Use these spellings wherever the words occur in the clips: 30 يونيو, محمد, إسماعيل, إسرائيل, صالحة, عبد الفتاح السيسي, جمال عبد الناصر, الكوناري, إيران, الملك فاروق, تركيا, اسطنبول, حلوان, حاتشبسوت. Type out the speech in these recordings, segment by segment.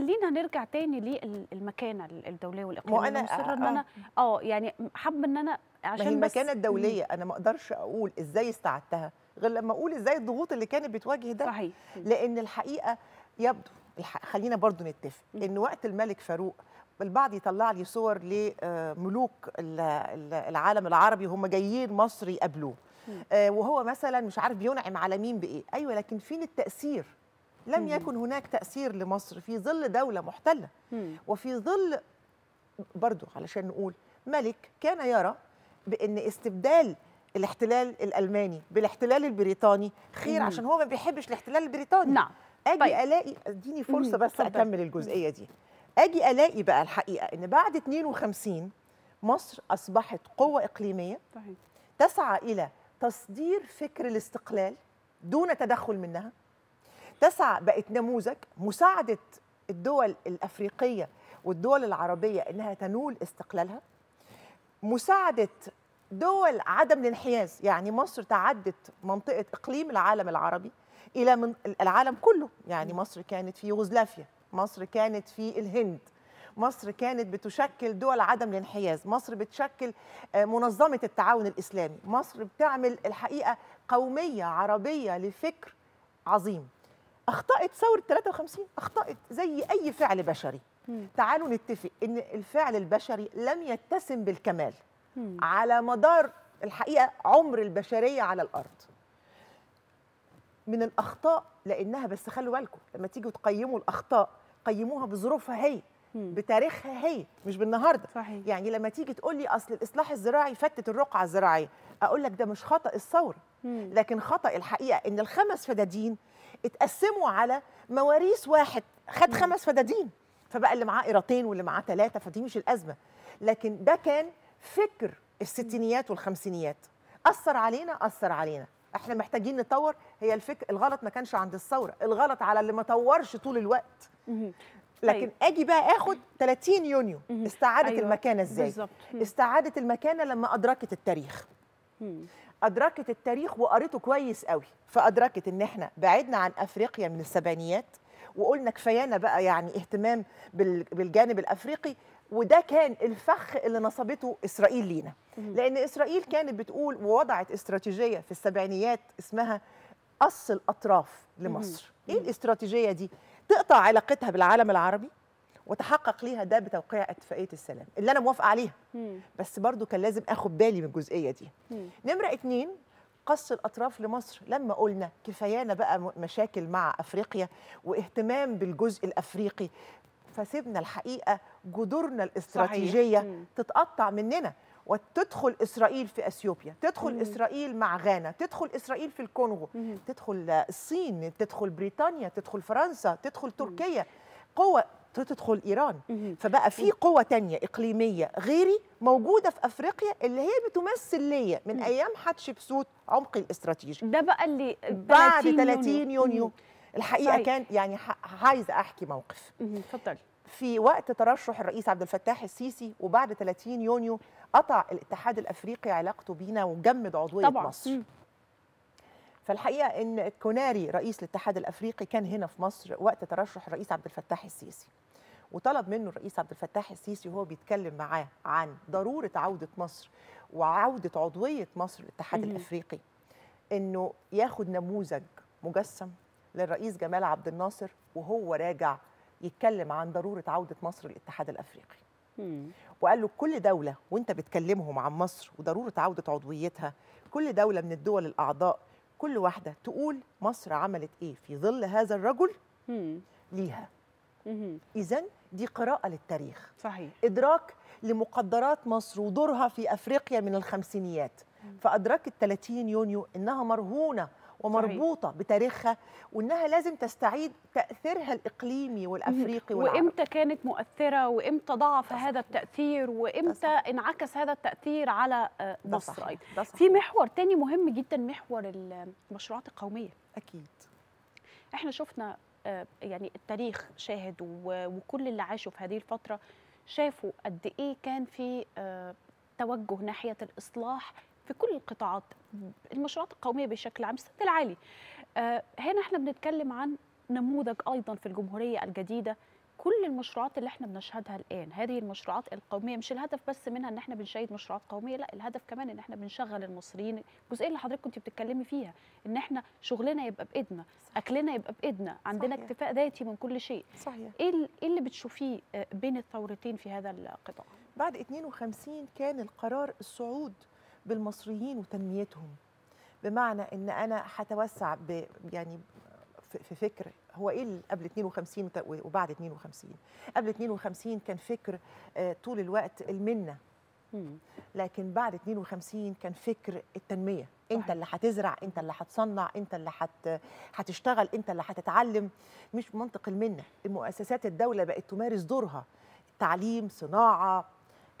خلينا نرجع تاني للمكانه الدوليه والاقليميه. وانا مصر ان انا يعني حابه ان انا عشان المكانه الدوليه انا ما اقدرش اقول ازاي استعدتها غير لما اقول ازاي الضغوط اللي كانت بتواجه ده. صحيح. لان الحقيقه يبدو خلينا برضو نتفق ان وقت الملك فاروق البعض يطلع لي صور لملوك العالم العربي هم جايين مصر يقابلوه وهو مثلا مش عارف بينعم على مين بايه. ايوه لكن فين التاثير؟ لم يكن هناك تأثير لمصر في ظل دولة محتلة وفي ظل برضو علشان نقول ملك كان يرى بأن استبدال الاحتلال الألماني بالاحتلال البريطاني خير عشان هو ما بيحبش الاحتلال البريطاني. نعم. أجي طيب. ألاقي اديني فرصة بس أكمل الجزئية دي. أجي ألاقي بقى الحقيقة أن بعد 52 مصر أصبحت قوة إقليمية تسعى إلى تصدير فكر الاستقلال دون تدخل منها، تسعى بقت نموذج مساعدة الدول الأفريقية والدول العربية أنها تنول استقلالها، مساعدة دول عدم الانحياز. يعني مصر تعدت منطقة إقليم العالم العربي إلى من العالم كله. يعني مصر كانت في يوغوسلافيا، مصر كانت في الهند، مصر كانت بتشكل دول عدم الانحياز، مصر بتشكل منظمة التعاون الإسلامي، مصر بتعمل الحقيقة قومية عربية لفكر عظيم. أخطأت ثورة 53، أخطأت زي أي فعل بشري. تعالوا نتفق إن الفعل البشري لم يتسم بالكمال على مدار الحقيقة عمر البشرية على الأرض. من الأخطاء لأنها بس خلوا بالكم لما تيجوا تقيموا الأخطاء قيموها بظروفها هي، بتاريخها هي، مش بالنهارده. صحيح. يعني لما تيجي تقول لي أصل الإصلاح الزراعي فتت الرقعة الزراعية، أقول لك ده مش خطأ الثورة، لكن خطأ الحقيقة إن الخمس فدادين اتقسموا على مواريث واحد خد 5 فدادين، فبقى اللي معاه قيراطين واللي معاه 3، فدي مش الأزمة. لكن ده كان فكر الستينيات والخمسينيات أثر علينا. احنا محتاجين نطور. هي الفكر الغلط ما كانش عند الثورة، الغلط على اللي ما طورش طول الوقت. لكن اجي بقى اخد 30 يونيو استعادت المكانة ازاي؟ استعادت المكانة لما أدركت التاريخ. أدركت التاريخ وقريته كويس قوي، فأدركت إن إحنا بعدنا عن أفريقيا من السبعينيات وقلنا كفايانا بقى يعني اهتمام بالجانب الأفريقي، وده كان الفخ اللي نصبته إسرائيل لينا، لأن إسرائيل كانت بتقول ووضعت استراتيجية في السبعينيات اسمها قص الأطراف لمصر. إيه الاستراتيجية دي؟ تقطع علاقتها بالعالم العربي وتحقق ليها ده بتوقيع اتفاقيه السلام اللي انا موافقه عليها. بس برضو كان لازم اخد بالي من الجزئيه دي. نمرة 2 قص الاطراف لمصر لما قلنا كفايانا بقى مشاكل مع افريقيا واهتمام بالجزء الافريقي، فسيبنا الحقيقه جذورنا الاستراتيجيه تتقطع مننا وتدخل اسرائيل في اثيوبيا، تدخل اسرائيل مع غانا، تدخل اسرائيل في الكونغو، تدخل الصين، تدخل بريطانيا، تدخل فرنسا، تدخل تركيا، قوه تدخل إيران. فبقى في قوة تانية إقليمية غيري موجودة في أفريقيا اللي هي بتمثل ليا من أيام حاتشبسوت عمق الاستراتيجي ده بقى اللي بعد 30 يونيو. الحقيقة كان يعني عايزة أحكي موقف. اتفضلي. في وقت ترشح الرئيس عبد الفتاح السيسي وبعد 30 يونيو قطع الاتحاد الأفريقي علاقته بينا وجمد عضوية مصر. فالحقيقة إن الكوناري رئيس الاتحاد الأفريقي كان هنا في مصر وقت ترشح الرئيس عبد الفتاح السيسي، وطلب منه الرئيس عبد الفتاح السيسي وهو بيتكلم معاه عن ضرورة عودة مصر وعودة عضوية مصر للاتحاد الأفريقي إنه ياخد نموذج مجسم للرئيس جمال عبد الناصر وهو راجع يتكلم عن ضرورة عودة مصر للاتحاد الأفريقي. وقال له كل دولة وأنت بتكلمهم عن مصر وضرورة عودة عضويتها، كل دولة من الدول الأعضاء كل واحدة تقول مصر عملت إيه في ظل هذا الرجل ليها. إذن دي قراءة للتاريخ. صحيح. إدراك لمقدرات مصر ودورها في أفريقيا من الخمسينيات. فأدركت 30 يونيو إنها مرهونة ومربوطة بتاريخها وإنها لازم تستعيد تأثيرها الإقليمي والأفريقي والعربي. وإمتى كانت مؤثرة وإمتى ضعف هذا التأثير وإمتى انعكس هذا التأثير على مصر أيضا. في محور تاني مهم جدا، محور المشروعات القومية. أكيد إحنا شفنا يعني التاريخ شاهد وكل اللي عاشوا في هذه الفترة شافوا قد إيه كان في توجه ناحية الإصلاح في كل القطاعات، المشروعات القومية بشكل عام، السد العالي. هنا احنا بنتكلم عن نموذج أيضا في الجمهورية الجديدة كل المشروعات اللي احنا بنشهدها الآن، هذه المشروعات القومية مش الهدف بس منها ان احنا بنشاهد مشروعات قومية، لا الهدف كمان ان احنا بنشغل المصريين، الجزئية اللي حضرتك كنت بتتكلمي فيها، ان احنا شغلنا يبقى بإيدنا، أكلنا يبقى بإيدنا، عندنا اكتفاء ذاتي من كل شيء. صحيح. ايه اللي بتشوفيه بين الثورتين في هذا القطاع؟ بعد 52 كان القرار الصعود بالمصريين وتنميتهم، بمعنى ان انا هتوسع يعني في فكر هو ايه اللي قبل 52 وبعد 52. قبل 52 كان فكر طول الوقت المنه، لكن بعد 52 كان فكر التنميه. انت اللي هتزرع، انت اللي هتصنع، انت اللي هتشتغل، انت اللي هتتعلم، مش منطق المنه. مؤسسات الدوله بقت تمارس دورها، تعليم، صناعه.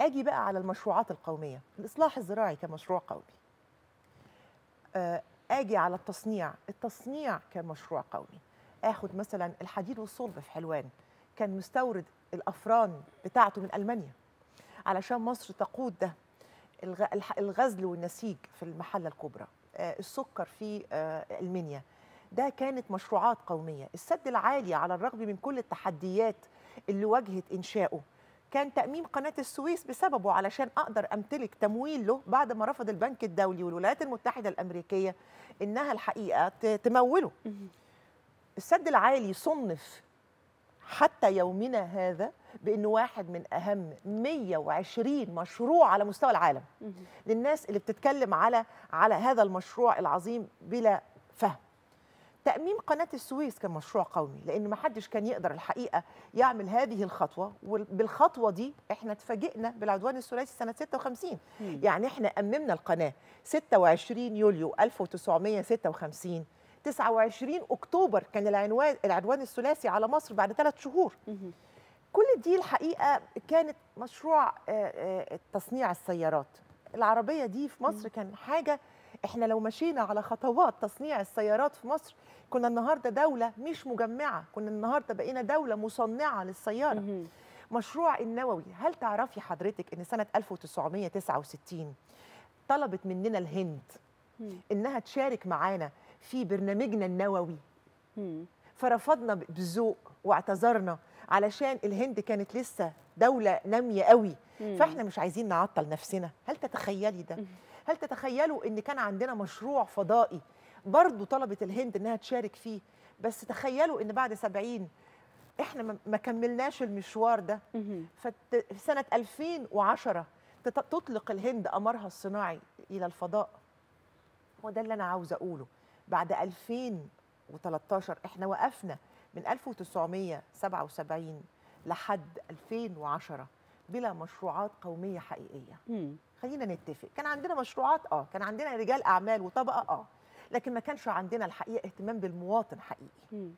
اجي بقى على المشروعات القوميه، الاصلاح الزراعي كمشروع قومي. اجي على التصنيع، التصنيع كمشروع قومي. اخد مثلا الحديد والصلب في حلوان، كان مستورد الافران بتاعته من المانيا علشان مصر تقود ده. الغزل والنسيج في المحله الكبرى، السكر في المنيا، ده كانت مشروعات قوميه. السد العالي على الرغم من كل التحديات اللي واجهت انشائه، كان تأميم قناة السويس بسببه علشان أقدر أمتلك تمويل له، بعد ما رفض البنك الدولي والولايات المتحدة الأمريكية إنها الحقيقة تموله. السد العالي صنف حتى يومنا هذا بأنه واحد من أهم 120 مشروع على مستوى العالم. للناس اللي بتتكلم على هذا المشروع العظيم بلا فهم. تأميم قناة السويس كان مشروع قومي، لأن ما حدش كان يقدر الحقيقة يعمل هذه الخطوة، وبالخطوة دي احنا اتفاجئنا بالعدوان الثلاثي سنة 56. يعني احنا أممنا القناة 26 يوليو 1956، 29 أكتوبر كان العدوان الثلاثي على مصر بعد 3 شهور. كل دي الحقيقة كانت مشروع تصنيع السيارات العربية دي في مصر. كان حاجة احنا لو مشينا على خطوات تصنيع السيارات في مصر كنا النهارده دولة مش مجمعة، كنا النهارده بقينا دولة مصنعة للسيارة. مشروع النووي، هل تعرفي حضرتك ان سنة 1969 طلبت مننا الهند انها تشارك معانا في برنامجنا النووي؟ فرفضنا بذوق واعتذرنا علشان الهند كانت لسه دولة نامية قوي، فاحنا مش عايزين نعطل نفسنا. هل تتخيلي ده؟ هل تتخيلوا ان كان عندنا مشروع فضائي برضو طلبت الهند انها تشارك فيه؟ بس تخيلوا ان بعد 70 احنا ما كملناش المشوار ده. ففي سنة 2010 تطلق الهند قمرها الصناعي الى الفضاء. هو ده اللي انا عاوزه اقوله. بعد 2013 احنا وقفنا من 1977 لحد 2010 بلا مشروعات قومية حقيقية. خلينا نتفق، كان عندنا مشروعات، كان عندنا رجال أعمال وطبقة، لكن ما كانش عندنا الحقيقة اهتمام بالمواطن حقيقي.